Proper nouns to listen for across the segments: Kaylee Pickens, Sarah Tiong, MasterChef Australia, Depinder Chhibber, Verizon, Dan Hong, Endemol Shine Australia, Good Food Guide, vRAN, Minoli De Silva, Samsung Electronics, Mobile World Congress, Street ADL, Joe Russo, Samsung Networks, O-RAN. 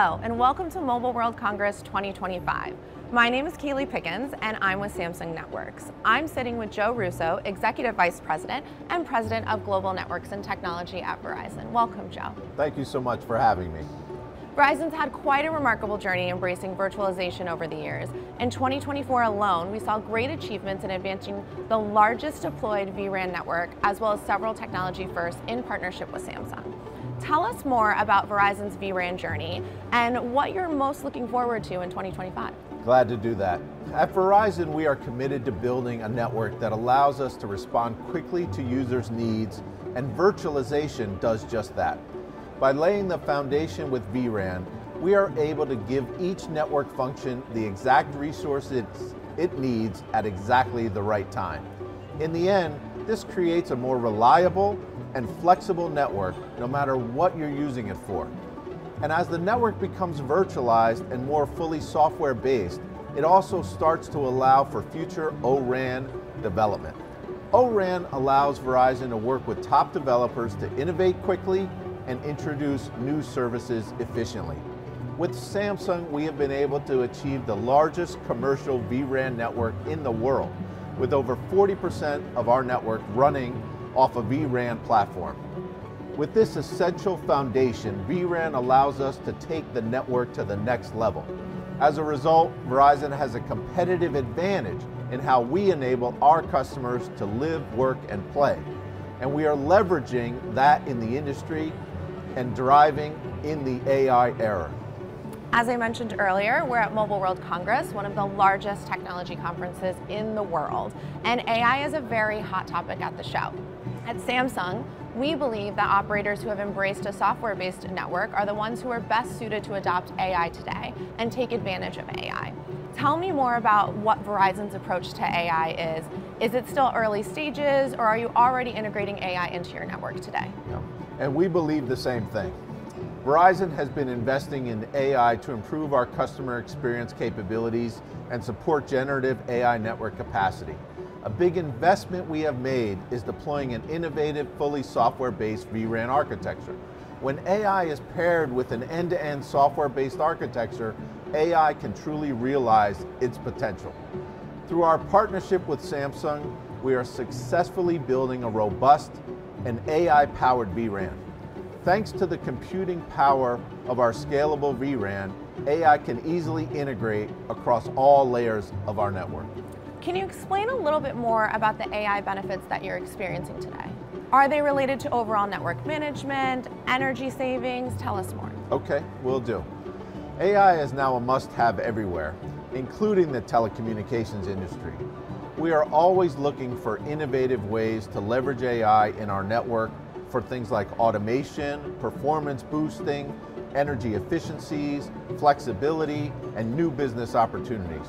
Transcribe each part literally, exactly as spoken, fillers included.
Hello, and welcome to Mobile World Congress twenty twenty-five. My name is Kaylee Pickens, and I'm with Samsung Networks. I'm sitting with Joe Russo, Executive Vice President and President of Global Networks and Technology at Verizon. Welcome, Joe. Thank you so much for having me. Verizon's had quite a remarkable journey embracing virtualization over the years. In twenty twenty-four alone, we saw great achievements in advancing the largest deployed V RAN network, as well as several technology firsts in partnership with Samsung. Tell us more about Verizon's V RAN journey and what you're most looking forward to in twenty twenty-five. Glad to do that. At Verizon, we are committed to building a network that allows us to respond quickly to users' needs, and virtualization does just that. By laying the foundation with V RAN, we are able to give each network function the exact resources it needs at exactly the right time. In the end, this creates a more reliable and flexible network, no matter what you're using it for. And as the network becomes virtualized and more fully software-based, it also starts to allow for future O RAN development. O RAN allows Verizon to work with top developers to innovate quickly and introduce new services efficiently. With Samsung, we have been able to achieve the largest commercial V RAN network in the world, with over forty percent of our network running off a V RAN platform. With this essential foundation, V RAN allows us to take the network to the next level. As a result, Verizon has a competitive advantage in how we enable our customers to live, work, and play. And we are leveraging that in the industry and driving in the A I era. As I mentioned earlier, we're at Mobile World Congress, one of the largest technology conferences in the world, and A I is a very hot topic at the show. At Samsung, we believe that operators who have embraced a software-based network are the ones who are best suited to adopt A I today and take advantage of A I. Tell me more about what Verizon's approach to A I is. Is it still early stages, or are you already integrating A I into your network today? Yeah. And we believe the same thing. Verizon has been investing in A I to improve our customer experience capabilities and support generative A I network capacity. A big investment we have made is deploying an innovative, fully software-based V RAN architecture. When A I is paired with an end-to-end software-based architecture, A I can truly realize its potential. Through our partnership with Samsung, we are successfully building a robust and A I-powered V RAN. Thanks to the computing power of our scalable V RAN, A I can easily integrate across all layers of our network. Can you explain a little bit more about the A I benefits that you're experiencing today? Are they related to overall network management, energy savings? Tell us more. Okay, will do. A I is now a must-have everywhere, including the telecommunications industry. We are always looking for innovative ways to leverage A I in our network for things like automation, performance boosting, energy efficiencies, flexibility, and new business opportunities.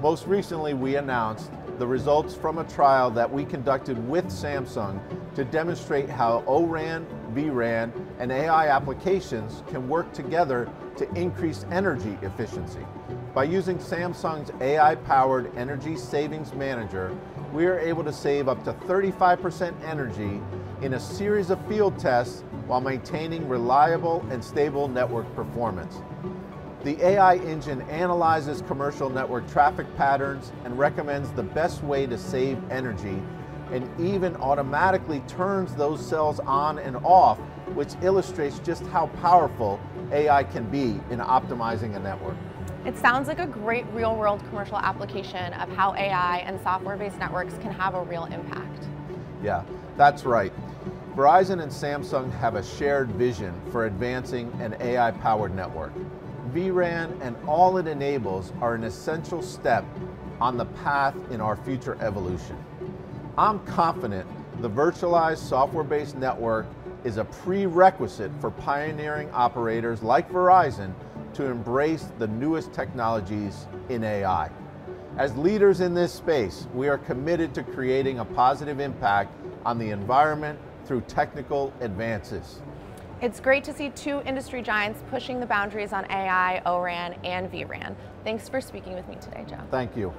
Most recently, we announced the results from a trial that we conducted with Samsung to demonstrate how O RAN, V RAN, and A I applications can work together to increase energy efficiency. By using Samsung's A I-powered Energy Savings Manager, we are able to save up to thirty-five percent energy in a series of field tests while maintaining reliable and stable network performance. The A I engine analyzes commercial network traffic patterns and recommends the best way to save energy, and even automatically turns those cells on and off, which illustrates just how powerful A I can be in optimizing a network. It sounds like a great real-world commercial application of how A I and software-based networks can have a real impact. Yeah, that's right. Verizon and Samsung have a shared vision for advancing an A I-powered network. V RAN and all it enables are an essential step on the path in our future evolution. I'm confident the virtualized software-based network is a prerequisite for pioneering operators like Verizon to embrace the newest technologies in A I. As leaders in this space, we are committed to creating a positive impact on the environment through technical advances. It's great to see two industry giants pushing the boundaries on A I, O RAN, and V RAN. Thanks for speaking with me today, Joe. Thank you.